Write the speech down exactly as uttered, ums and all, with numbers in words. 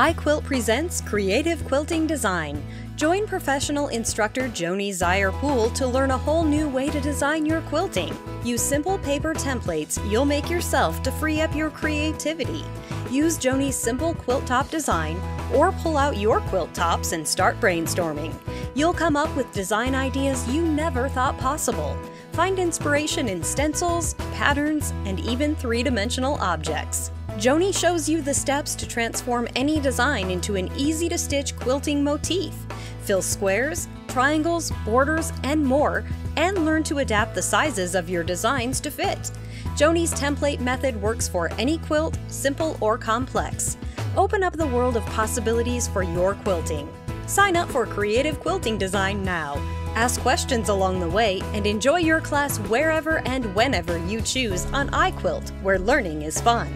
iQuilt presents Creative Quilting Design. Join professional instructor Joanie Zeier Poole to learn a whole new way to design your quilting. Use simple paper templates you'll make yourself to free up your creativity. Use Joanie's simple quilt top design or pull out your quilt tops and start brainstorming. You'll come up with design ideas you never thought possible. Find inspiration in stencils, patterns, and even three-dimensional objects. Joanie shows you the steps to transform any design into an easy-to-stitch quilting motif. Fill squares, triangles, borders, and more, and learn to adapt the sizes of your designs to fit. Joanie's template method works for any quilt, simple or complex. Open up the world of possibilities for your quilting. Sign up for Creative Quilting Design now. Ask questions along the way and enjoy your class wherever and whenever you choose on iQuilt, where learning is fun.